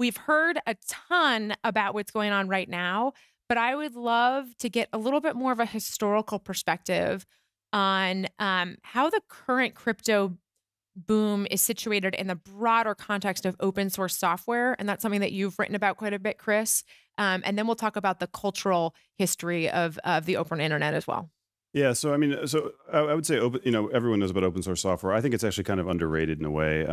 We've heard a ton about what's going on right now, but I would love to get a little bit more of a historical perspective on how the current crypto boom is situated in the broader context of open source software. And that's something that you've written about quite a bit, Chris. And then we'll talk about the cultural history of the open internet as well. Yeah. So, I mean, so I would say, everyone knows about open source software. I think it's actually kind of underrated in a way.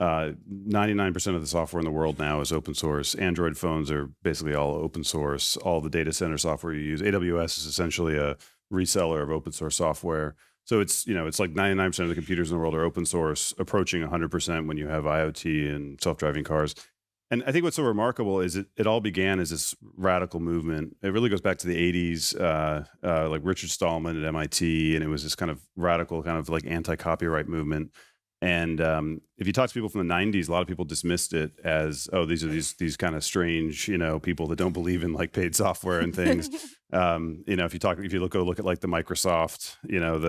99% of the software in the world now is open source. Android phones are basically all open source. All the data center software you use, AWS is essentially a reseller of open source software. So it's, it's like 99% of the computers in the world are open source, approaching 100% when you have IoT and self-driving cars. And I think what's so remarkable is it all began as this radical movement. It really goes back to the 80s, like Richard Stallman at MIT, and it was this kind of radical like anti-copyright movement. And if you talk to people from the 90s, a lot of people dismissed it as, oh, these are these kind of strange, people that don't believe in like paid software and things. If you go look at like the Microsoft,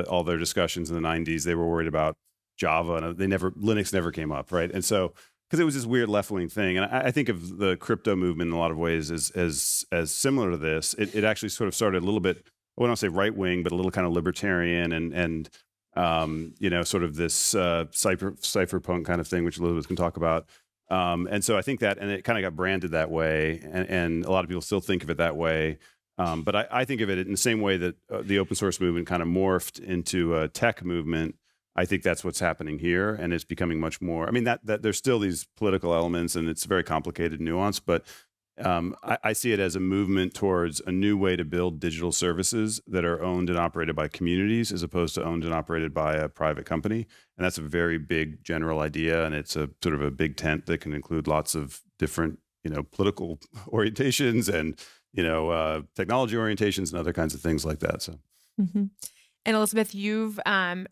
all their discussions in the 90s, they were worried about Java, and Linux never came up, right? And so because it was this weird left-wing thing, and I think of the crypto movement in a lot of ways as similar to this. It actually sort of started a little bit, I wouldn't say right-wing, but a little kind of libertarian and sort of this cypherpunk kind of thing, which Elizabeth can talk about. And so I think that, and it kind of got branded that way, and a lot of people still think of it that way. But I think of it in the same way that the open source movement kind of morphed into a tech movement. I think that's what's happening here, and it's becoming much more. I mean, that there's still these political elements, and it's very complicated nuance, but I see it as a movement towards a new way to build digital services that are owned and operated by communities as opposed to owned and operated by a private company. And that's a very big general idea, and it's a sort of a big tent that can include lots of different, political orientations and, technology orientations and other kinds of things like that. So, And Elizabeth, you've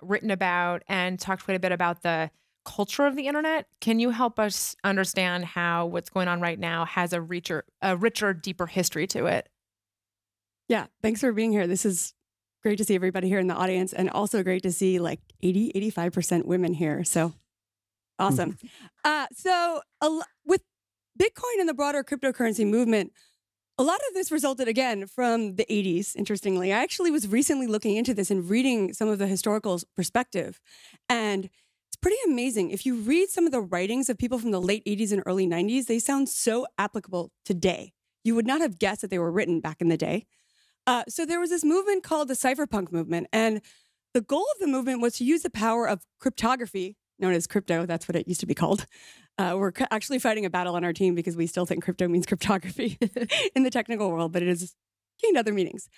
written about and talked quite a bit about the culture of the internet. Can you help us understand how what's going on right now has a richer, deeper history to it? Yeah, thanks for being here. This is great to see everybody here in the audience, and also great to see like 85% women here. So awesome. With Bitcoin and the broader cryptocurrency movement, a lot of this resulted, again, from the 80s, interestingly. I actually was recently looking into this and reading some of the historical perspective, and it's pretty amazing. If you read some of the writings of people from the late 80s and early 90s, they sound so applicable today. You would not have guessed that they were written back in the day. So there was this movement called the Cypherpunk Movement, and the goal of the movement was to use the power of cryptography, known as crypto, that's what it used to be called. We're actually fighting a battle on our team because we still think crypto means cryptography in the technical world, but it has gained other meanings.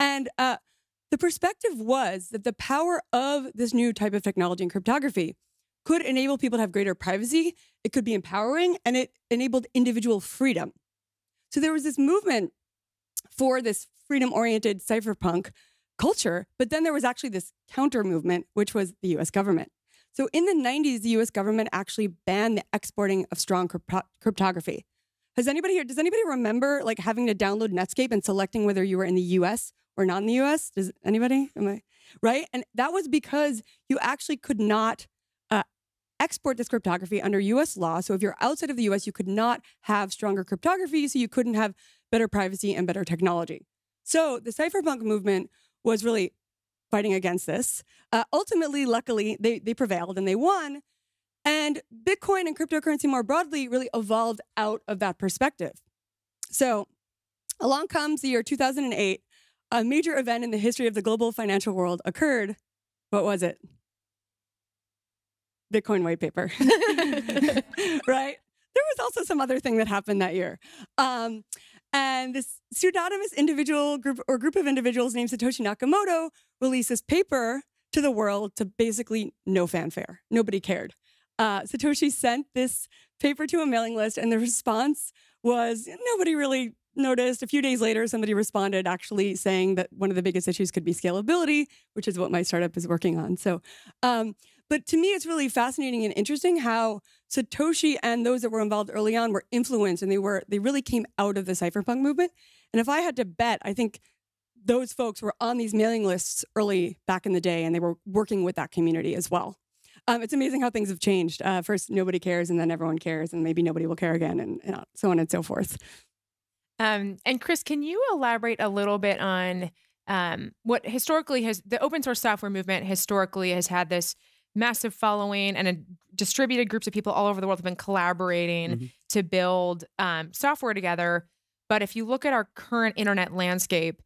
And the perspective was that the power of this new type of technology in cryptography could enable people to have greater privacy, it could be empowering, and it enabled individual freedom. So there was this movement for this freedom-oriented cypherpunk culture, but then there was actually this counter-movement, which was the U.S. government. So in the 90s, the U.S. government actually banned the exporting of strong cryptography. Does anybody remember like having to download Netscape and selecting whether you were in the U.S. or not in the U.S.? Does anybody? Am I right? And that was because you actually could not export this cryptography under U.S. law. So if you're outside of the U.S., you could not have stronger cryptography, so you couldn't have better privacy and better technology. So the cypherpunk movement was really fighting against this. Ultimately, luckily, they prevailed and they won. And Bitcoin and cryptocurrency more broadly really evolved out of that perspective. So along comes the year 2008. A major event in the history of the global financial world occurred. What was it? Bitcoin white paper. Right? There was also some other thing that happened that year. And this pseudonymous group of individuals named Satoshi Nakamoto released this paper to the world to basically no fanfare. Nobody cared. Satoshi sent this paper to a mailing list, and the response was nobody really noticed. A few days later, somebody responded actually saying that one of the biggest issues could be scalability, which is what my startup is working on. So, but to me, it's really fascinating and interesting how Satoshi and those that were involved early on were influenced, and they really came out of the cypherpunk movement. And if I had to bet, I think those folks were on these mailing lists early back in the day, and they were working with that community as well. It's amazing how things have changed. First, nobody cares, and then everyone cares, and maybe nobody will care again, and so on and so forth. And Chris, can you elaborate a little bit on what historically has the open source software movement historically has had this massive following, and distributed groups of people all over the world have been collaborating mm-hmm. to build software together. But if you look at our current internet landscape,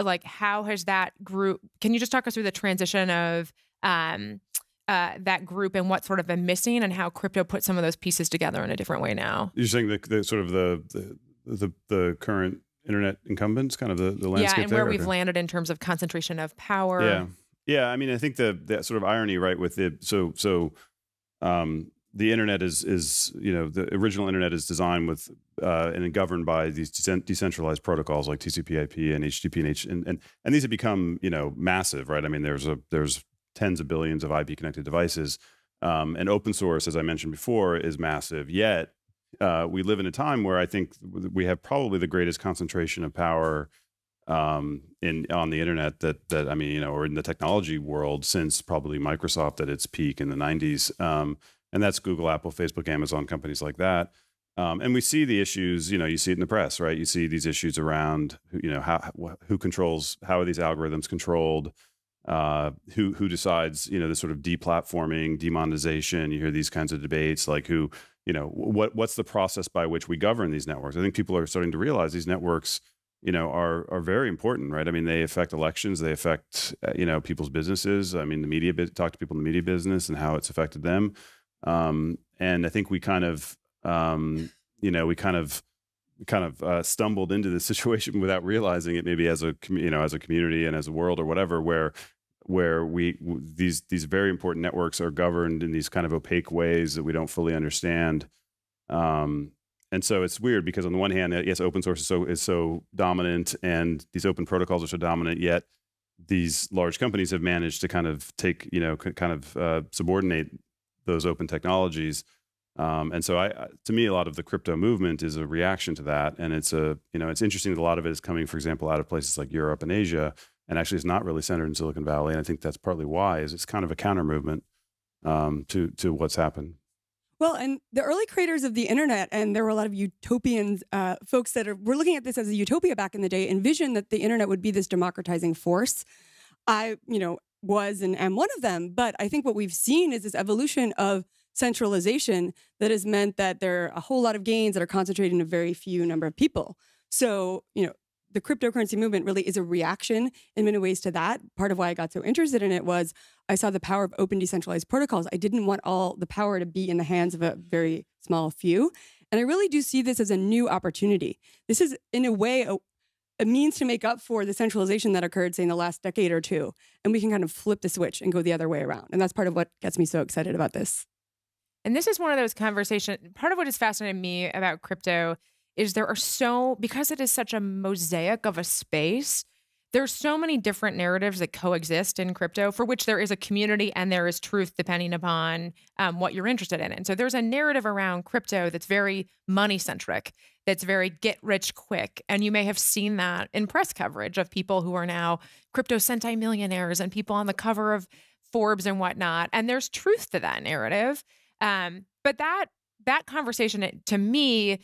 like how has that group, can you just talk us through the transition of that group and what's sort of been missing and how crypto put some of those pieces together in a different way now? You're saying the sort of the current internet incumbents, kind of the landscape there? Yeah, and where we've landed in terms of concentration of power. Yeah. Yeah, I mean, I think the sort of irony, right, with it. So the internet is you know, the original internet is designed with and governed by these decentralized protocols like TCP/IP and HTTP and these have become, you know, massive, right? I mean, there's tens of billions of IP connected devices, and open source, as I mentioned before, is massive. Yet we live in a time where I think we have probably the greatest concentration of power on the internet that I mean, you know, or in the technology world since probably Microsoft at its peak in the 90s. And that's Google, Apple, Facebook, Amazon, companies like that. And we see the issues, you know, you see it in the press, right? You see these issues around, you know, who controls, how are these algorithms controlled? Who decides, you know, the sort of deplatforming, demonetization, you hear these kinds of debates, like who, you know, what's the process by which we govern these networks? I think people are starting to realize these networks, you know, are very important, right? I mean, they affect elections, they affect, you know, people's businesses. I mean, the media, talk to people in the media business and how it's affected them. And I think we kind of, you know, we kind of stumbled into this situation without realizing it, maybe as a, you know, as a community and as a world or whatever, where these very important networks are governed in these kind of opaque ways that we don't fully understand. And so it's weird because on the one hand, yes, open source is so dominant and these open protocols are so dominant, yet these large companies have managed to kind of take, you know, subordinate those open technologies. And so to me, a lot of the crypto movement is a reaction to that. And it's you know, it's interesting that a lot of it is coming, for example, out of places like Europe and Asia, and actually it's not really centered in Silicon Valley. And I think that's partly why is it's kind of a counter movement to what's happened. Well, and the early creators of the internet, and there were a lot of utopians, folks that were looking at this as a utopia back in the day, envisioned that the internet would be this democratizing force. I, you know, was and am one of them, but I think what we've seen is this evolution of centralization that has meant that there are a whole lot of gains that are concentrated in a very few number of people. So, you know, the cryptocurrency movement really is a reaction in many ways to that. Part of why I got so interested in it was I saw the power of open decentralized protocols. I didn't want all the power to be in the hands of a very small few. And I really do see this as a new opportunity. This is, in a way, a means to make up for the centralization that occurred, say, in the last decade or two. And we can kind of flip the switch and go the other way around. And that's part of what gets me so excited about this. And this is one of those conversations. Part of what has fascinated me about crypto is because it is such a mosaic of a space, there's so many different narratives that coexist in crypto for which there is a community and there is truth depending upon what you're interested in. And so there's a narrative around crypto that's very money-centric, that's very get rich quick. And you may have seen that in press coverage of people who are now crypto centimillionaires and people on the cover of Forbes and whatnot. And there's truth to that narrative. But that conversation, to me,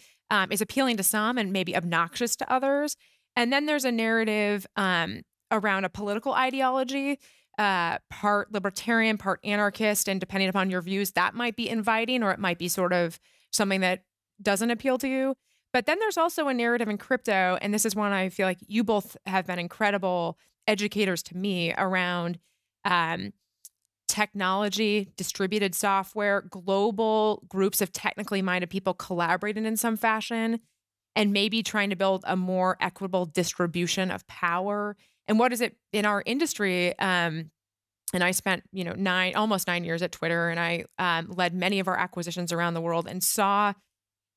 is appealing to some and maybe obnoxious to others. And then there's a narrative around a political ideology, part libertarian, part anarchist, and depending upon your views, that might be inviting or it might be sort of something that doesn't appeal to you. But then there's also a narrative in crypto, and this is one I feel like you both have been incredible educators to me around technology, distributed software, global groups of technically minded people collaborating in some fashion, and maybe trying to build a more equitable distribution of power. And what is it in our industry? And I spent, you know, almost nine years at Twitter, and I led many of our acquisitions around the world and saw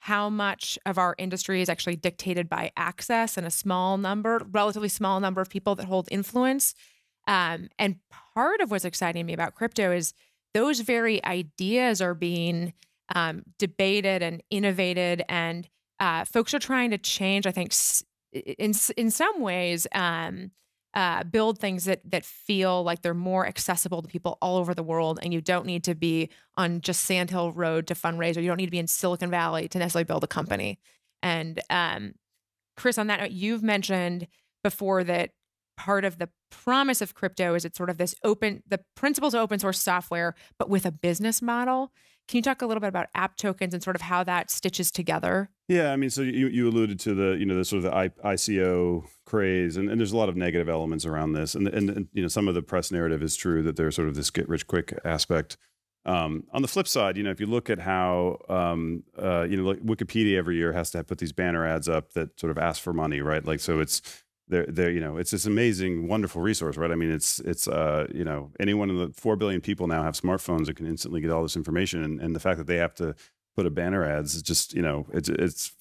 how much of our industry is actually dictated by access and a relatively small number of people that hold influence. And part of what's exciting me about crypto is those very ideas are being debated and innovated, and folks are trying to change, I think, in some ways, build things that feel like they're more accessible to people all over the world, and you don't need to be on just Sand Hill Road to fundraise, or you don't need to be in Silicon Valley to necessarily build a company. And Chris, on that note, you've mentioned before that part of the promise of crypto is it's sort of this open, the principles of open source software, but with a business model. Can you talk a little bit about app tokens and sort of how that stitches together? Yeah, I mean, so you alluded to the, you know, the sort of the ICO craze, and there's a lot of negative elements around this, and you know, some of the press narrative is true that there's sort of this get rich quick aspect. On the flip side, you know, if you look at how, you know, like Wikipedia every year has to put these banner ads up that sort of ask for money, right? Like, so it's there, you know, it's this amazing, wonderful resource, right? I mean, it's you know, anyone in the 4 billion people now have smartphones that can instantly get all this information, and the fact that they have to put a banner ads, it's just, you know, it's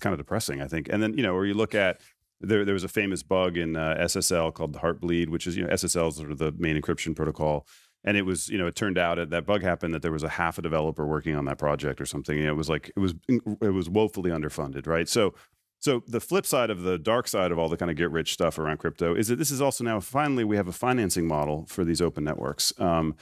kind of depressing, I think. And then, you know, or you look at there was a famous bug in SSL called the Heartbleed, which is, you know, SSL is sort of the main encryption protocol. And it was, you know, it turned out that bug happened that there was half a developer working on that project or something. And it was like, it was woefully underfunded, right? So the flip side of the dark side of all the kind of get rich stuff around crypto is that this is also now, finally, we have a financing model for these open networks. And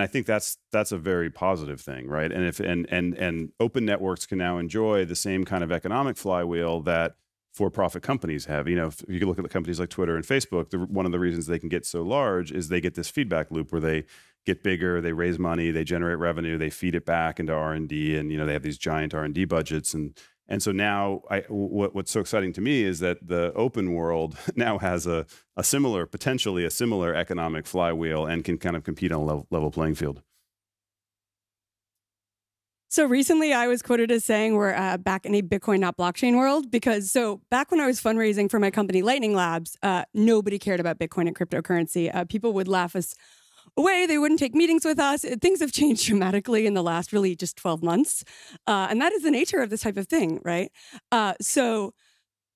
I think that's a very positive thing, right? And and open networks can now enjoy the same kind of economic flywheel that for-profit companies have. You know, if you look at the companies like Twitter and Facebook, one of the reasons they can get so large is they get this feedback loop where they get bigger, they raise money, they generate revenue, they feed it back into R&D, and, you know, they have these giant R&D budgets. And so now what's so exciting to me is that the open world now has potentially a similar economic flywheel and can kind of compete on a level playing field. So recently I was quoted as saying we're back in a Bitcoin, not blockchain world, because so back when I was fundraising for my company, Lightning Labs, nobody cared about Bitcoin and cryptocurrency. People would laugh us away. They wouldn't take meetings with us. Things have changed dramatically in the last really just 12 months. And that is the nature of this type of thing, right? So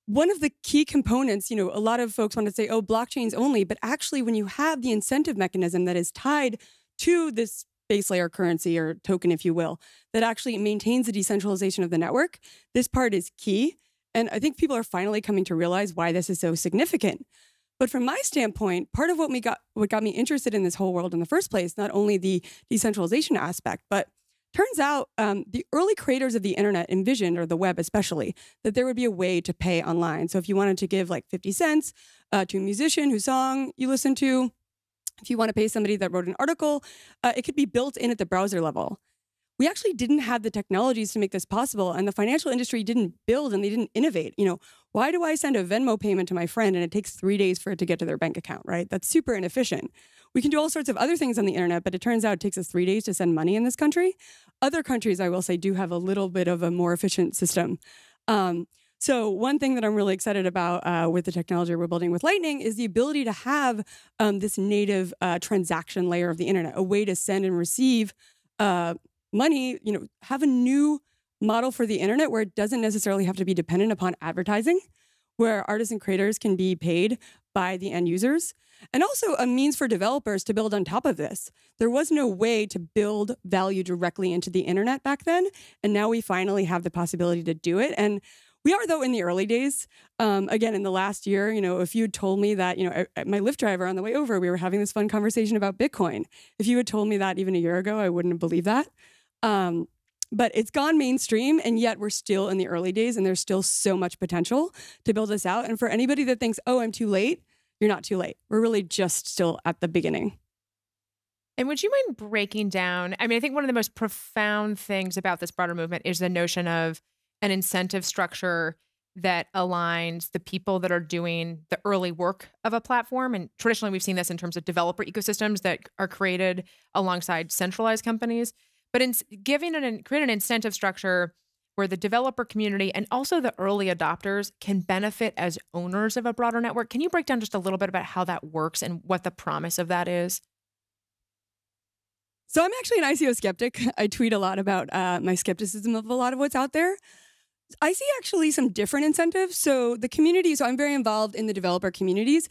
one of the key components, you know, a lot of folks want to say, oh, blockchains only, but actually when you have the incentive mechanism that is tied to this base layer currency or token, if you will, that actually maintains the decentralization of the network. This part is key. And I think people are finally coming to realize why this is so significant. But from my standpoint, part of what got me interested in this whole world in the first place, not only the decentralization aspect, but turns out the early creators of the internet envisioned, or the web especially, that there would be a way to pay online. So if you wanted to give like 50 cents to a musician whose song you listen to, if you want to pay somebody that wrote an article, it could be built in at the browser level. We actually didn't have the technologies to make this possible, and the financial industry didn't build and they didn't innovate. You know, why do I send a Venmo payment to my friend and it takes 3 days for it to get to their bank account, right? That's super inefficient. We can do all sorts of other things on the internet, but it turns out it takes us 3 days to send money in this country. Other countries, I will say, do have a little bit of a more efficient system. So one thing that I'm really excited about with the technology we're building with Lightning is the ability to have this native transaction layer of the internet, a way to send and receive money, you know, have a new model for the internet where it doesn't necessarily have to be dependent upon advertising, where artists and creators can be paid by the end users, and also a means for developers to build on top of this. There was no way to build value directly into the internet back then, and now we finally have the possibility to do it. And we are, though, in the early days. Again, in the last year, you know, if you had told me that, you know, at my Lyft driver on the way over, we were having this fun conversation about Bitcoin. If you had told me that even a year ago, I wouldn't have believed that. But it's gone mainstream, and yet we're still in the early days, and there's still so much potential to build this out. And for anybody that thinks, oh, I'm too late, you're not too late. We're really just still at the beginning. And would you mind breaking down? I mean, I think one of the most profound things about this broader movement is the notion of an incentive structure that aligns the people that are doing the early work of a platform. And traditionally, we've seen this in terms of developer ecosystems that are created alongside centralized companies. But in giving creating an incentive structure where the developer community and also the early adopters can benefit as owners of a broader network. Can you break down just a little bit about how that works and what the promise of that is? So I'm actually an ICO skeptic. I tweet a lot about my skepticism of a lot of what's out there. I see actually some different incentives. So the community, so I'm very involved in the developer communities,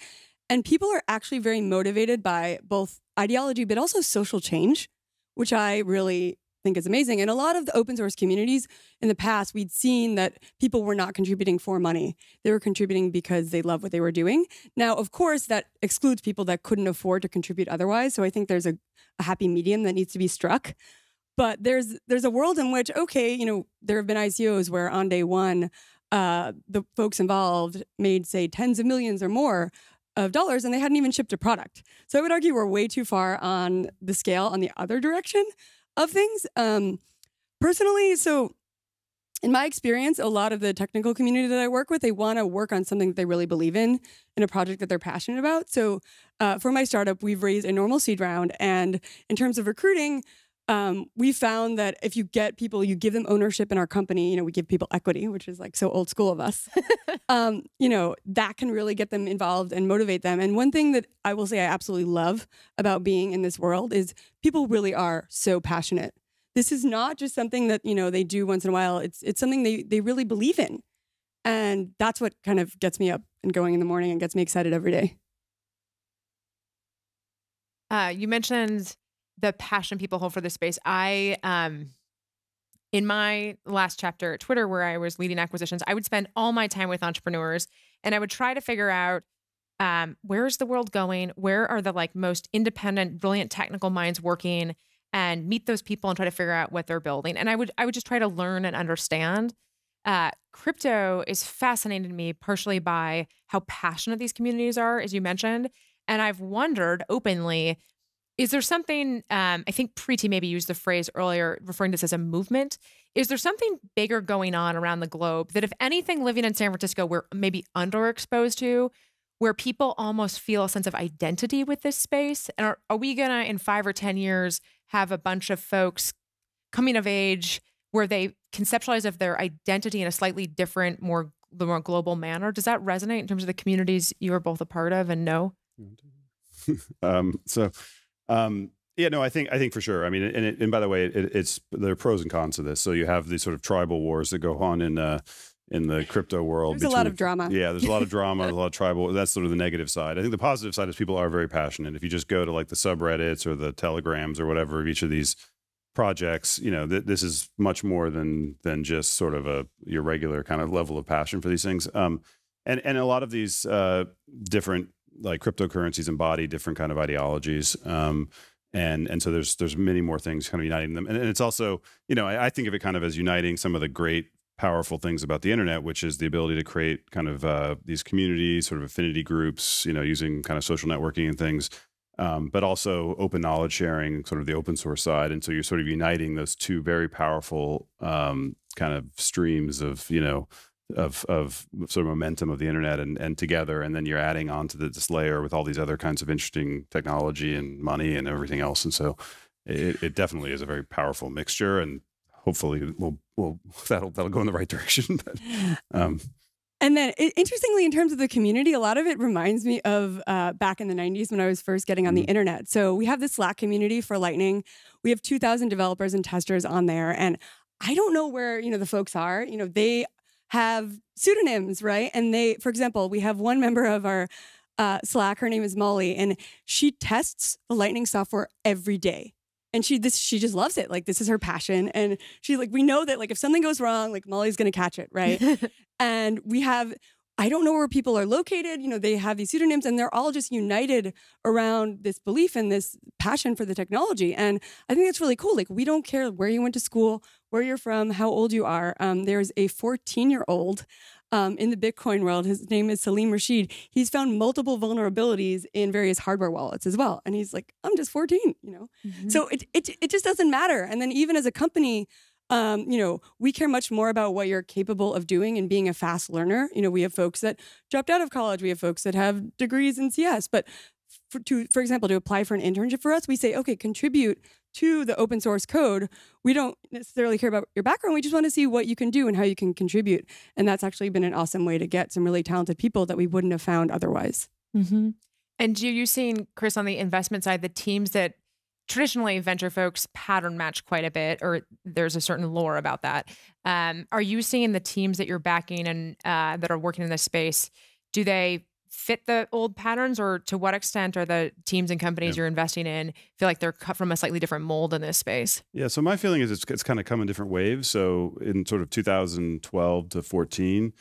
and people are actually very motivated by both ideology, but also social change, which I really think is amazing. And a lot of the open source communities in the past, we'd seen that people were not contributing for money. They were contributing because they love what they were doing. Now, of course, that excludes people that couldn't afford to contribute otherwise. So I think there's a happy medium that needs to be struck. But there's a world in which, okay, you know, there have been ICOs where on day one, the folks involved made, say, tens of millions or more of dollars, and they hadn't even shipped a product. So I would argue we're way too far on the scale on the other direction of things. Personally, so in my experience, a lot of the technical community that I work with, they want to work on something that they really believe in a project that they're passionate about. So for my startup, we've raised a normal seed round. And in terms of recruiting, we found that if you get people, you give them ownership in our company, you know, we give people equity, which is like so old school of us, you know, that can really get them involved and motivate them. And one thing that I will say I absolutely love about being in this world is people really are so passionate. This is not just something that, you know, they do once in a while. It's something they really believe in. And that's what kind of gets me up and going in the morning and gets me excited every day. You mentioned the passion people hold for this space. I, in my last chapter at Twitter, where I was leading acquisitions, I would spend all my time with entrepreneurs, and I would try to figure out, where is the world going? Where are the like most independent, brilliant technical minds working, and meet those people and try to figure out what they're building. And I would just try to learn and understand. Crypto is fascinating to me, partially by how passionate these communities are, as you mentioned. And I've wondered openly, is there something, I think Preeti maybe used the phrase earlier, referring to this as a movement. Is there something bigger going on around the globe that if anything, living in San Francisco, we're maybe underexposed to, where people almost feel a sense of identity with this space? And are we going to, in 5 or 10 years, have a bunch of folks coming of age where they conceptualize of their identity in a slightly different, more global manner? Does that resonate in terms of the communities you are both a part of and know? Yeah, no, I think for sure. I mean, and by the way, there are pros and cons to this. So you have these sort of tribal wars that go on in the crypto world. There's a lot of drama. Yeah, there's a lot of drama, a lot of tribal. That's sort of the negative side. I think the positive side is people are very passionate. If you just go to like the subreddits or the telegrams or whatever of each of these projects, you know, this is much more than just sort of your regular kind of level of passion for these things. And a lot of these different like cryptocurrencies embody different kind of ideologies. And so there's many more things kind of uniting them. And it's also, you know, I think of it kind of as uniting some of the great, powerful things about the internet, which is the ability to create kind of these communities, sort of affinity groups, you know, using kind of social networking and things, but also open knowledge sharing, sort of the open source side. And so you're sort of uniting those two very powerful kind of streams of, you know, of sort of momentum of the internet and together, and then you're adding on to this layer with all these other kinds of interesting technology and money and everything else. And so it definitely is a very powerful mixture, and hopefully that'll go in the right direction. But, and then interestingly, in terms of the community, a lot of it reminds me of back in the 90s when I was first getting on the internet. So we have the Slack community for Lightning. We have 2,000 developers and testers on there, and I don't know where, you know, the folks are. You know, they have pseudonyms, right? And they, for example, we have one member of our Slack, her name is Molly, and she tests the Lightning software every day. And she just loves it. Like, this is her passion. And she, like, we know that, like, if something goes wrong, like, Molly's going to catch it, right? And we have, I don't know where people are located. You know, they have these pseudonyms, and they're all just united around this belief and this passion for the technology. And I think that's really cool. Like, we don't care where you went to school, where you're from, how old you are. There's a 14-year-old in the Bitcoin world. His name is Salim Rashid. He's found multiple vulnerabilities in various hardware wallets as well. And he's like, I'm just 14, you know? Mm-hmm. So it just doesn't matter. And then even as a company, you know, we care much more about what you're capable of doing and being a fast learner. You know, we have folks that dropped out of college. We have folks that have degrees in CS. But for example, to apply for an internship for us, we say, okay, contribute to the open source code. We don't necessarily care about your background. We just want to see what you can do and how you can contribute. And that's actually been an awesome way to get some really talented people that we wouldn't have found otherwise. Mm-hmm. And you've seen, Chris, on the investment side, the teams that traditionally venture folks pattern match quite a bit, or there's a certain lore about that. Are you seeing the teams that you're backing and that are working in this space, do they fit the old patterns, or to what extent are the teams and companies you're investing in feel like they're cut from a slightly different mold in this space? Yeah, so my feeling is it's kind of come in different waves. So in sort of 2012 to 14,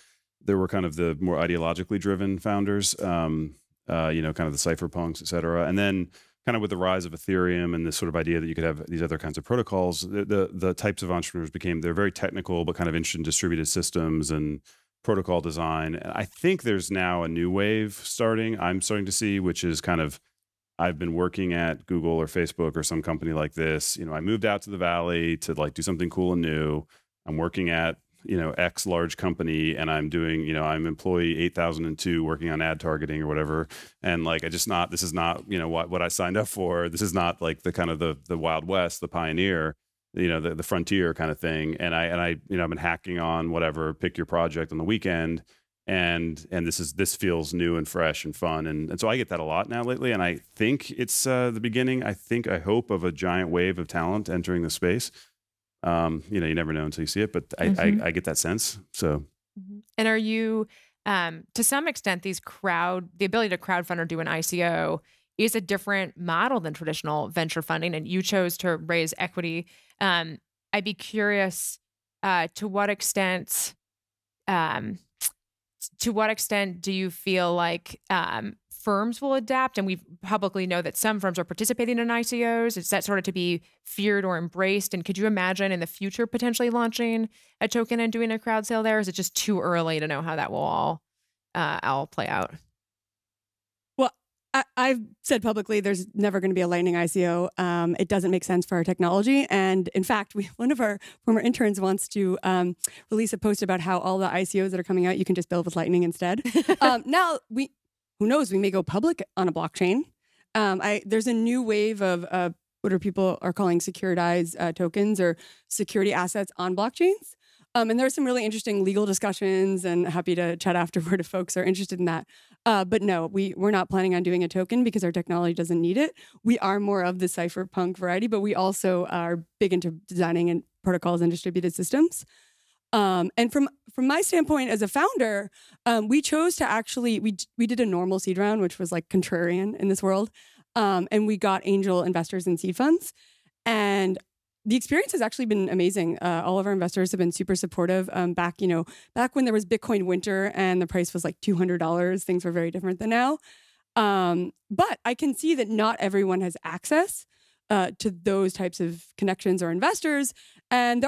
there were kind of the more ideologically driven founders, you know, kind of the cypherpunks, et cetera. And then kind of with the rise of Ethereum and this sort of idea that you could have these other kinds of protocols, the types of entrepreneurs became, they're very technical, but kind of interested in distributed systems and protocol design. And I think there's now a new wave starting, I'm starting to see, which is kind of, I've been working at Google or Facebook or some company like this. You know, I moved out to the Valley to like do something cool and new. I'm working at, you know, X large company, and I'm doing, you know, I'm employee 8002 working on ad targeting or whatever. And like, I just not, this is not, you know, what I signed up for. This is not like the kind of the Wild West, the pioneer, you know, the frontier kind of thing. And I, you know, I've been hacking on whatever, pick your project on the weekend. And this feels new and fresh and fun. And so I get that a lot now lately. And I think it's the beginning, I hope, of a giant wave of talent entering the space. You know, you never know until you see it, but I get that sense. So, and are you, to some extent, the ability to crowdfund or do an ICO is a different model than traditional venture funding, and you chose to raise equity. I'd be curious to what extent do you feel like firms will adapt? And we publicly know that some firms are participating in ICOs. Is that sort of to be feared or embraced? And could you imagine in the future potentially launching a token and doing a crowd sale there? Is it just too early to know how that will all play out? I've said publicly there's never going to be a Lightning ICO. It doesn't make sense for our technology. And in fact, one of our former interns wants to release a post about how all the ICOs that are coming out, you can just build with Lightning instead. Now, who knows, we may go public on a blockchain. There's a new wave of what people are calling securitized tokens or security assets on blockchains. And there are some really interesting legal discussions, and happy to chat afterward if folks are interested in that. But no, we're not planning on doing a token because our technology doesn't need it. We are more of the cypherpunk variety, but we also are big into designing and protocols and distributed systems. And from my standpoint as a founder, we chose to actually, we did a normal seed round, which was like contrarian in this world. And we got angel investors and seed funds. And the experience has actually been amazing. All of our investors have been super supportive. Back when there was Bitcoin winter and the price was like $200, things were very different than now. But I can see that not everyone has access to those types of connections or investors. And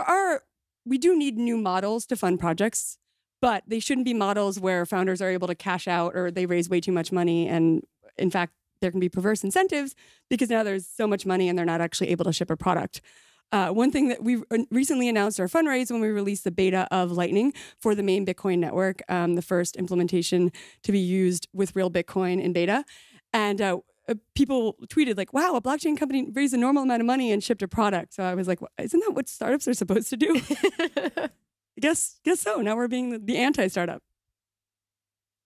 we do need new models to fund projects, but they shouldn't be models where founders are able to cash out or they raise way too much money. And in fact, there can be perverse incentives because now there's so much money and they're not actually able to ship a product. One thing that we recently announced our fundraise when we released the beta of Lightning for the main Bitcoin network, the first implementation to be used with real Bitcoin in beta. And people tweeted like, wow, a blockchain company raised a normal amount of money and shipped a product. So I was like, well, isn't that what startups are supposed to do? I guess so. Now we're being the anti-startup.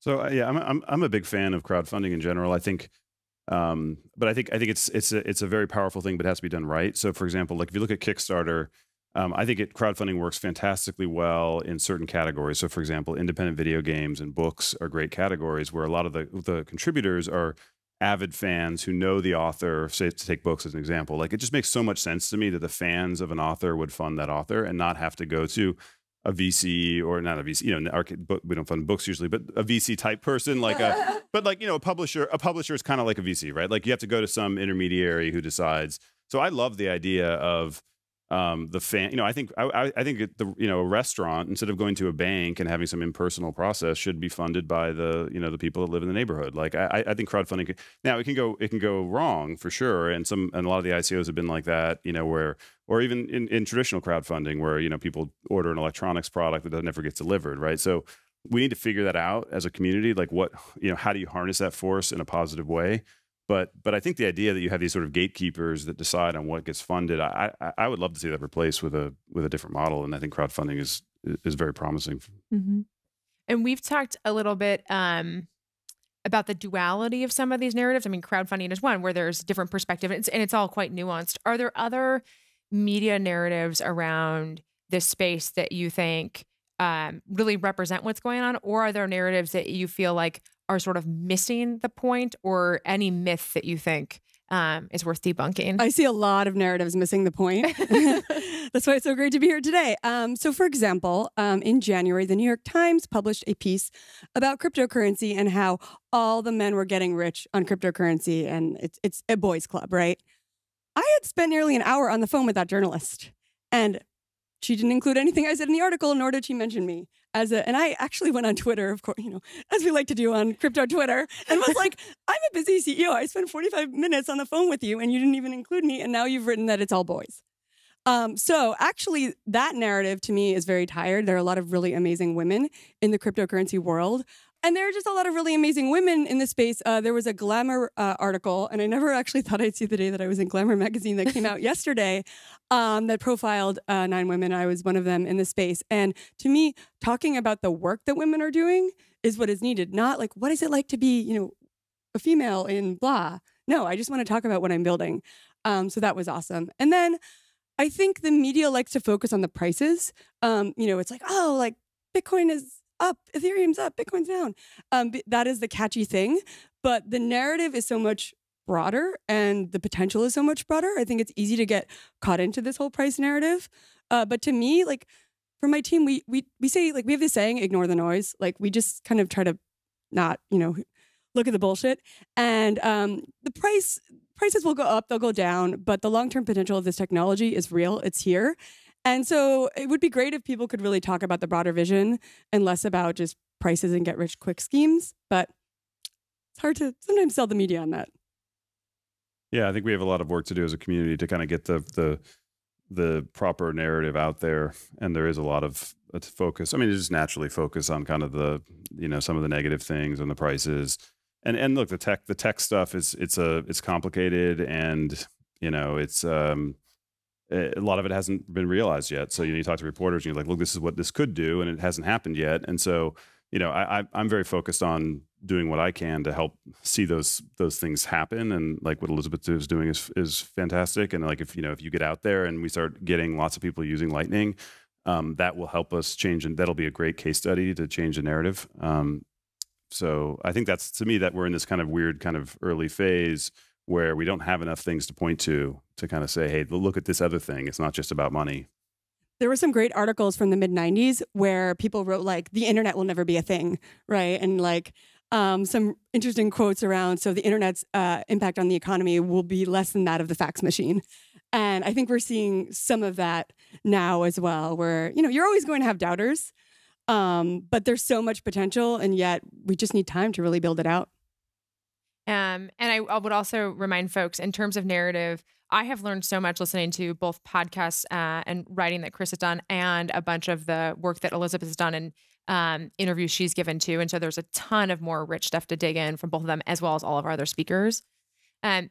So yeah, I'm a big fan of crowdfunding in general. I think but I think it's a very powerful thing, but it has to be done right. So for example, like if you look at Kickstarter, I think crowdfunding works fantastically well in certain categories. So for example, independent video games and books are great categories where a lot of the contributors are avid fans who know the author, say to take books as an example. Like it just makes so much sense to me that the fans of an author would fund that author and not have to go to a VC or not a VC, you know, we don't fund books usually, but a VC type person, like a publisher is kind of like a VC, right? Like you have to go to some intermediary who decides. So I love the idea of the fan, you know, I think you know, a restaurant, instead of going to a bank and having some impersonal process, should be funded by the, you know, the people that live in the neighborhood. Like I think crowdfunding could, now it can go wrong for sure. And a lot of the ICOs have been like that, you know, where, or even in traditional crowdfunding where, you know, people order an electronics product that never gets delivered, right? So we need to figure that out as a community, like what, you know, how do you harness that force in a positive way? But I think the idea that you have these sort of gatekeepers that decide on what gets funded, I would love to see that replaced with a different model. And I think crowdfunding is very promising. Mm-hmm. And we've talked a little bit about the duality of some of these narratives. I mean, crowdfunding is one where there's different perspective and it's all quite nuanced. Are there other media narratives around this space that you think really represent what's going on? Or are there narratives that you feel like are sort of missing the point, or any myth that you think is worth debunking? I see a lot of narratives missing the point. That's why it's so great to be here today. So for example, in January, the New York Times published a piece about cryptocurrency and how all the men were getting rich on cryptocurrency, and it's a boys' club, right? I had spent nearly an hour on the phone with that journalist, and she didn't include anything I said in the article, nor did she mention me. And I actually went on Twitter, of course, you know, as we like to do on crypto Twitter, and was like, I'm a busy CEO. I spent 45 minutes on the phone with you and you didn't even include me. And now you've written that it's all boys. So actually, that narrative to me is very tired. There are a lot of really amazing women in the cryptocurrency world. And there are just a lot of really amazing women in this space. There was a Glamour article, and I never actually thought I'd see the day that I was in Glamour magazine, that came out yesterday, that profiled 9 women. I was one of them in this space. And to me, talking about the work that women are doing is what is needed, not like, what is it like to be, you know, a female in blah. No, I just want to talk about what I'm building. So that was awesome. And then I think the media likes to focus on the prices. You know, it's like, oh, like Bitcoin is up, Ethereum's up, Bitcoin's down. That is the catchy thing. But the narrative is so much broader and the potential is so much broader. I think it's easy to get caught into this whole price narrative. But to me, like for my team, we say, like, we have this saying, ignore the noise. Like, we just kind of try to not, you know, look at the bullshit. And the prices will go up, they'll go down, but the long-term potential of this technology is real, it's here. And so it would be great if people could really talk about the broader vision and less about just prices and get rich quick schemes. But it's hard to sometimes sell the media on that. Yeah, I think we have a lot of work to do as a community to kind of get the proper narrative out there. And there is a lot of focus. I mean, just naturally focus on kind of the, you know, some of the negative things and the prices. And look, the tech stuff is it's complicated, and you know, it's a lot of it hasn't been realized yet. So, you know, you talk to reporters and you're like, look, this is what this could do, and it hasn't happened yet. And so, you know, I'm very focused on doing what I can to help see those things happen. And like what Elizabeth is doing is fantastic. And like, if, you know, if you get out there and we start getting lots of people using Lightning, that will help us change, and that'll be a great case study to change the narrative. So I think that's, to me, that we're in this kind of weird kind of early phase where we don't have enough things to point to kind of say, hey, look at this other thing. It's not just about money. There were some great articles from the mid-90s where people wrote, like, the internet will never be a thing, right? And like some interesting quotes around, so the internet's impact on the economy will be less than that of the fax machine. And I think we're seeing some of that now as well, where, you know, you're always going to have doubters, but there's so much potential, and yet we just need time to really build it out. And I would also remind folks, in terms of narrative, I have learned so much listening to both podcasts and writing that Chris has done, and a bunch of the work that Elizabeth has done and interviews she's given to. And so there's a ton of more rich stuff to dig in from both of them, as well as all of our other speakers.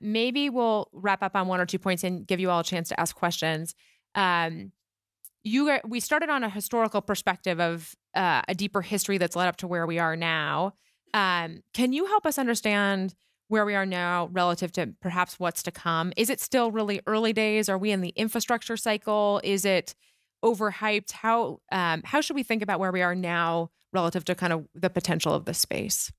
Maybe we'll wrap up on 1 or 2 points and give you all a chance to ask questions. We started on a historical perspective of a deeper history that's led up to where we are now. Can you help us understand where we are now relative to perhaps what's to come? Is it still really early days? Are we in the infrastructure cycle? Is it overhyped? How should we think about where we are now relative to kind of the potential of this space?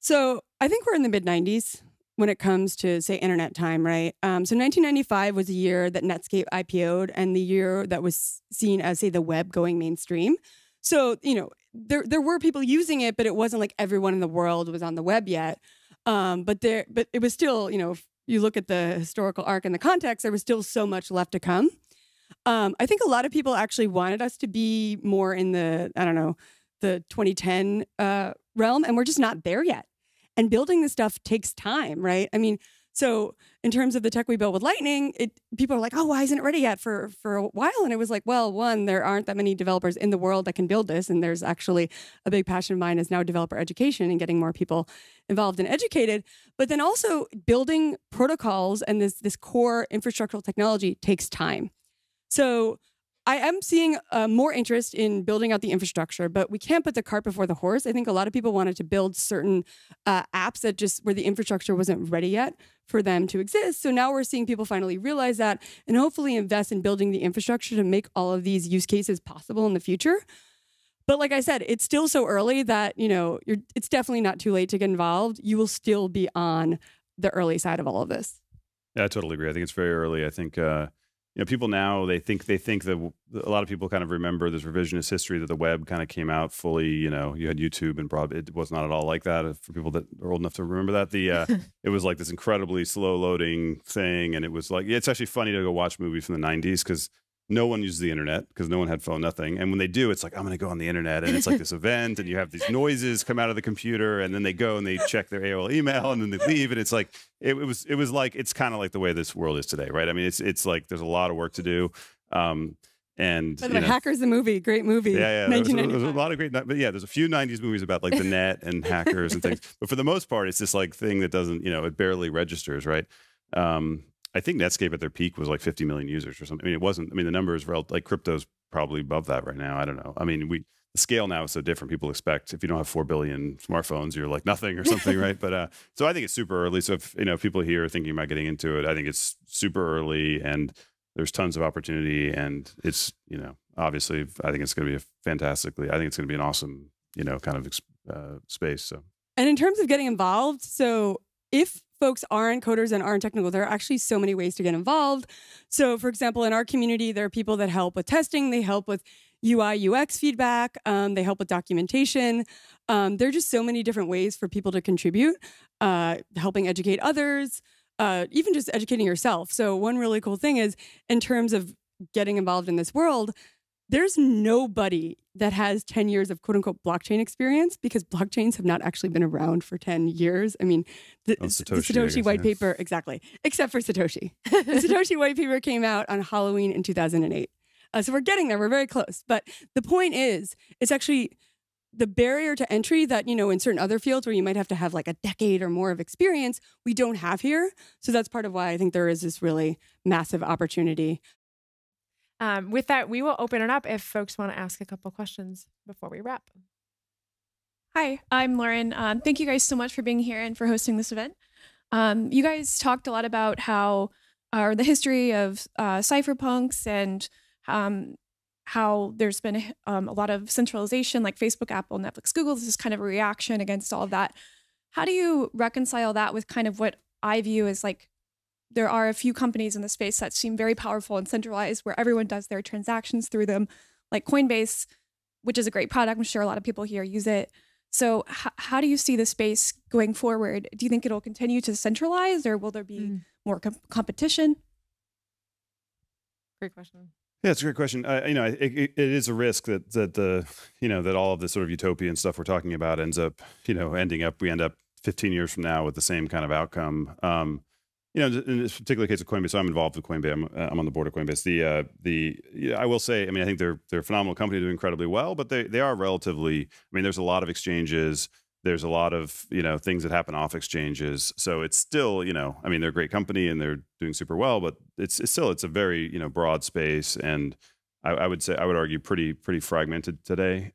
So I think we're in the mid-90s when it comes to, say, internet time, right? So 1995 was the year that Netscape IPO'd, and the year that was seen as, say, the web going mainstream. So, you know, there were people using it, but it wasn't like everyone in the world was on the web yet. But it was still, you know, if you look at the historical arc and the context, there was still so much left to come. I think a lot of people actually wanted us to be more in the, I don't know, the 2010 realm, and we're just not there yet. And building this stuff takes time, right? I mean, so in terms of the tech we built with Lightning, people are like, oh, why isn't it ready yet for a while? And it was like, well, one, there aren't that many developers in the world that can build this. And there's actually a big passion of mine is now developer education and getting more people involved and educated. But then also building protocols and this core infrastructural technology takes time. So I am seeing more interest in building out the infrastructure, but we can't put the cart before the horse. I think a lot of people wanted to build certain apps that just where the infrastructure wasn't ready yet for them to exist. So now we're seeing people finally realize that and hopefully invest in building the infrastructure to make all of these use cases possible in the future. But like I said, it's still so early that, you know, it's definitely not too late to get involved. You will still be on the early side of all of this. Yeah, I totally agree. I think it's very early. I think, you know, people now, they think that a lot of people kind of remember this revisionist history that the web kind of came out fully, you know, you had YouTube and broad, it was not at all like that. For people that are old enough to remember that, it was like this incredibly slow loading thing. And it was like, it's actually funny to go watch movies from the 90s because no one uses the internet because no one had phone, nothing. And when they do, it's like, I'm going to go on the internet. And it's like this event and you have these noises come out of the computer and then they go and they check their AOL email and then they leave. And it's like, it was like, it's kind of like the way this world is today. Right. I mean, it's like, there's a lot of work to do. And by the way, Hacker's the movie, great movie. Yeah, yeah. There's a lot of great, but yeah, there's a few 90s movies about like the net and hackers and things. But for the most part, it's this like thing that doesn't, you know, it barely registers. Right. I think Netscape at their peak was like 50 million users or something. I mean, it wasn't, I mean, the numbers were like crypto's probably above that right now. I don't know. I mean, the scale now is so different. People expect if you don't have 4 billion smartphones, you're like nothing or something. Right. But, so I think it's super early. So if, you know, people here are thinking about getting into it, I think it's super early and there's tons of opportunity and it's, you know, obviously I think it's going to be I think it's going to be an awesome, you know, kind of, space. So, and in terms of getting involved, so if folks aren't coders and aren't technical, there are actually so many ways to get involved. So for example, in our community, there are people that help with testing. They help with UI, UX feedback. They help with documentation. There are just so many different ways for people to contribute, helping educate others, even just educating yourself. So one really cool thing is in terms of getting involved in this world, there's nobody that has 10 years of quote-unquote blockchain experience because blockchains have not actually been around for 10 years. I mean, the Satoshi white paper, exactly, except for Satoshi. The Satoshi white paper came out on Halloween in 2008. So we're getting there. We're very close. But the point is, it's actually the barrier to entry that, you know, in certain other fields where you might have to have like a decade or more of experience, we don't have here. So that's part of why I think there is this really massive opportunity. With that, we will open it up if folks want to ask a couple questions before we wrap. Hi, I'm Lauren. Thank you guys so much for being here and for hosting this event. You guys talked a lot about how the history of cypherpunks and how there's been a lot of centralization like Facebook, Apple, Netflix, Google. This is kind of a reaction against all of that. How do you reconcile that with kind of what I view as like there are a few companies in the space that seem very powerful and centralized where everyone does their transactions through them, like Coinbase, which is a great product. I'm sure a lot of people here use it. So how do you see the space going forward? Do you think it'll continue to centralize or will there be more competition? Great question. Yeah, it's a great question. You know, it is a risk that all of this sort of utopian stuff we're talking about ends up, you know, we end up 15 years from now with the same kind of outcome. You know, in this particular case of Coinbase, so I'm involved with Coinbase. I'm on the board of Coinbase. I will say, I mean, I think they're a phenomenal company, doing incredibly well, but they are relatively. I mean, there's a lot of exchanges. There's a lot of, you know, things that happen off exchanges. So it's still, you know, I mean, they're a great company and they're doing super well, but it's still a very, you know, broad space, and I would argue pretty fragmented today.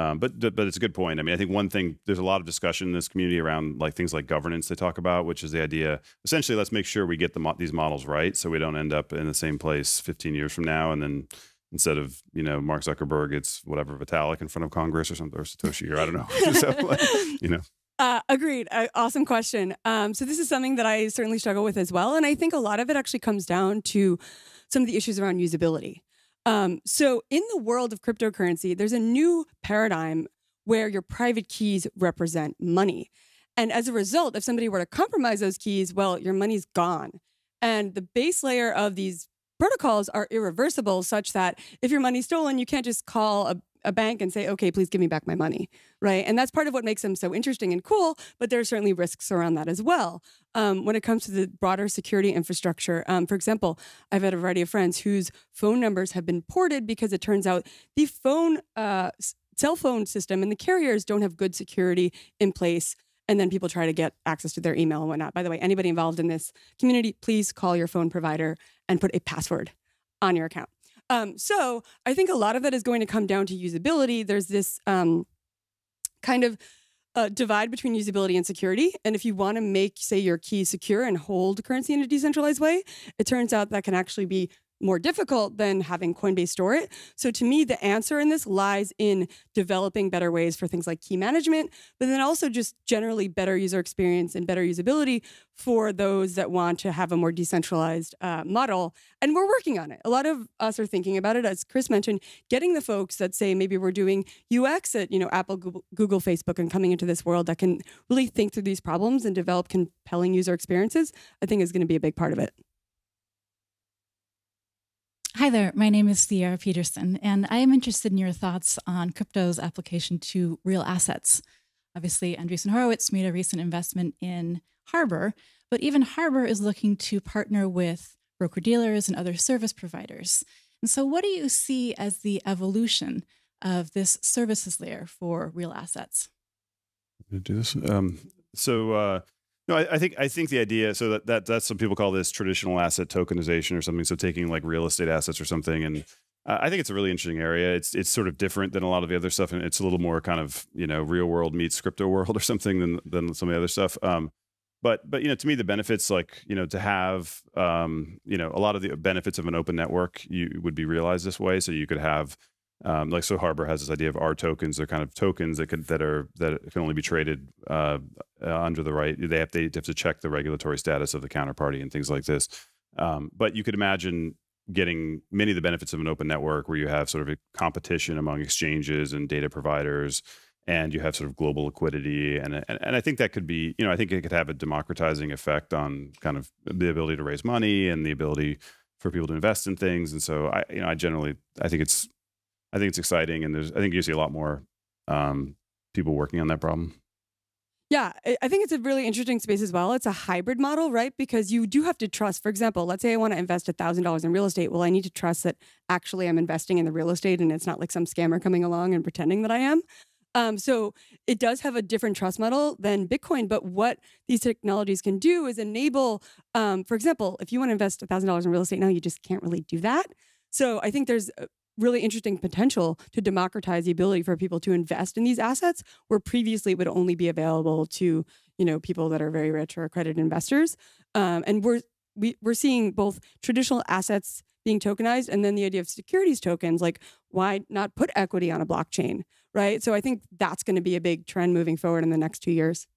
But it's a good point. I mean, I think one thing, there's a lot of discussion in this community around like things like governance they talk about, which is the idea, essentially, let's make sure we get these models right, so we don't end up in the same place 15 years from now. And then instead of, you know, Mark Zuckerberg, it's whatever, Vitalik in front of Congress or something, or Satoshi, or I don't know. So, like, you know. Agreed. Awesome question. So this is something that I certainly struggle with as well. And I think a lot of it actually comes down to some of the issues around usability. So in the world of cryptocurrency, there's a new paradigm where your private keys represent money. And as a result, if somebody were to compromise those keys, well, your money's gone. And the base layer of these protocols are irreversible, such that if your money's stolen, you can't just call a bank and say, okay, please give me back my money, right? And that's part of what makes them so interesting and cool, but there are certainly risks around that as well. When it comes to the broader security infrastructure, for example, I've had a variety of friends whose phone numbers have been ported because it turns out the cell phone system and the carriers don't have good security in place, and then people try to get access to their email and whatnot. By the way, anybody involved in this community, please call your phone provider and put a password on your account. So I think a lot of that is going to come down to usability. There's this kind of divide between usability and security. And if you want to make, say, your key secure and hold currency in a decentralized way, it turns out that can actually be more difficult than having Coinbase store it. So to me, the answer in this lies in developing better ways for things like key management, but then also just generally better user experience and better usability for those that want to have a more decentralized model. And we're working on it. A lot of us are thinking about it, as Chris mentioned, getting the folks that say maybe we're doing UX at Apple, Google, Facebook, and coming into this world that can really think through these problems and develop compelling user experiences, I think is going to be a big part of it. Hi there, my name is Sierra Peterson, and I am interested in your thoughts on crypto's application to real assets. Obviously, Andreessen Horowitz made a recent investment in Harbor, but even Harbor is looking to partner with broker-dealers and other service providers. And so what do you see as the evolution of this services layer for real assets? I'm going to do this. No, I think the idea, so that's some people call this traditional asset tokenization or something. So taking like real estate assets or something. And I think it's a really interesting area. It's sort of different than a lot of the other stuff. And it's a little more kind of, real world meets crypto world or something than some of the other stuff. But to me, the benefits, like, to have, a lot of the benefits of an open network would be realized this way. So you could have, so Harbor has this idea of R tokens. They're kind of tokens that can only be traded under the right. They have to check the regulatory status of the counterparty and things like this. But you could imagine getting many of the benefits of an open network, where you have sort of a competition among exchanges and data providers, and you have sort of global liquidity. And I think that could be, I think it could have a democratizing effect on kind of the ability to raise money and the ability for people to invest in things. And so I think it's exciting, and I think you see a lot more people working on that problem. Yeah, I think it's a really interesting space as well. It's a hybrid model, right? Because you do have to trust, for example, let's say I want to invest $1,000 in real estate. Well, I need to trust that actually I'm investing in the real estate and it's not like some scammer coming along and pretending that I am. So it does have a different trust model than Bitcoin, but what these technologies can do is enable, for example, if you want to invest $1,000 in real estate now, you just can't really do that. So I think there's really interesting potential to democratize the ability for people to invest in these assets, where previously it would only be available to people that are very rich or accredited investors. And we're seeing both traditional assets being tokenized, and then the idea of securities tokens, like why not put equity on a blockchain, right? So I think that's going to be a big trend moving forward in the next 2 years.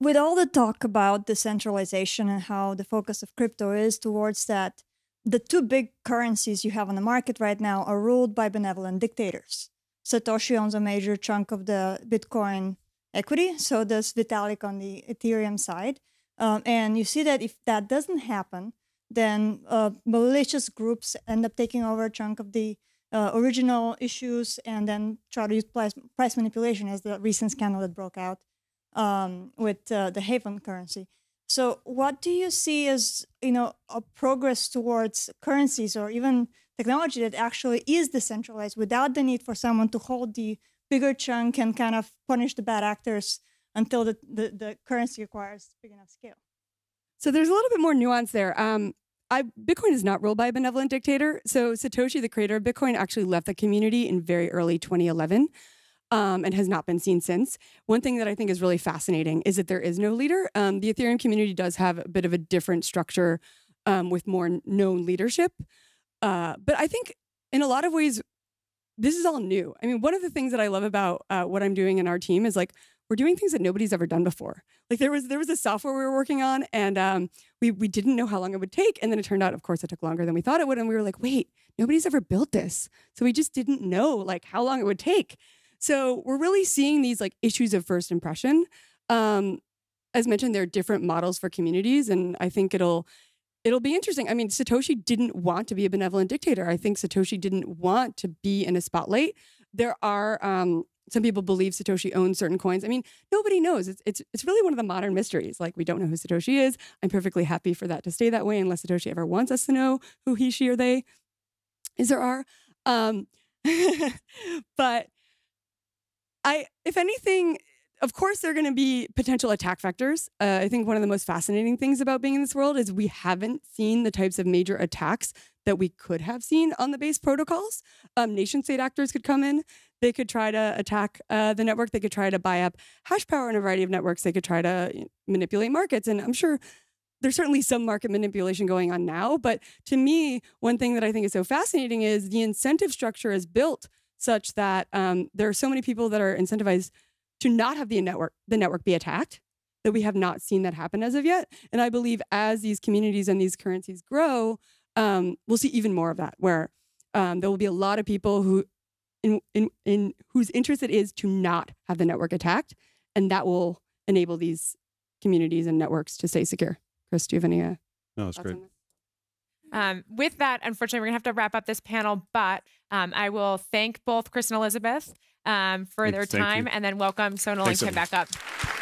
With all the talk about decentralization and how the focus of crypto is towards that, the two big currencies you have on the market right now are ruled by benevolent dictators. Satoshi owns a major chunk of the Bitcoin equity, so does Vitalik on the Ethereum side. And you see that if that doesn't happen, then malicious groups end up taking over a chunk of the original issues and then try to use price manipulation, as the recent scandal that broke out with the Haven currency. So what do you see as, a progress towards currencies or even technology that actually is decentralized without the need for someone to hold the bigger chunk and kind of punish the bad actors until the currency acquires big enough scale? So there's a little bit more nuance there. Bitcoin is not ruled by a benevolent dictator. So Satoshi, the creator of Bitcoin, actually left the community in very early 2011. And has not been seen since. One thing that I think is really fascinating is that there is no leader. The Ethereum community does have a bit of a different structure with more known leadership. But I think in a lot of ways, this is all new. I mean, one of the things that I love about what I'm doing in our team is like, we're doing things that nobody's ever done before. Like there was a software we were working on, and we didn't know how long it would take. And then it turned out, of course, it took longer than we thought it would. And we were like, wait, nobody's ever built this. So we just didn't know like how long it would take. So we're really seeing these like issues of first impression. As mentioned, there are different models for communities, and I think it'll be interesting. I mean, Satoshi didn't want to be a benevolent dictator. I think Satoshi didn't want to be in a spotlight. There are some people believe Satoshi owns certain coins. I mean, nobody knows. It's really one of the modern mysteries. Like, we don't know who Satoshi is. I'm perfectly happy for that to stay that way, unless Satoshi ever wants us to know who he, she, or they is or are. But if anything, of course, there are going to be potential attack vectors. I think one of the most fascinating things about being in this world is we haven't seen the types of major attacks that we could have seen on the base protocols. Nation state actors could come in. They could try to attack the network. They could try to buy up hash power in a variety of networks. They could try to manipulate markets. And I'm sure there's certainly some market manipulation going on now. But to me, one thing that I think is so fascinating is the incentive structure is built such that there are so many people that are incentivized to not have the network be attacked, that we have not seen that happen as of yet. And I believe as these communities and these currencies grow, we'll see even more of that, where there will be a lot of people who in whose interest it is to not have the network attacked, and that will enable these communities and networks to stay secure. Chris, do you have any no, that's great. With that, unfortunately, we're going to have to wrap up this panel, but I will thank both Chris and Elizabeth for their time, and then welcome Sonal and Kim back up.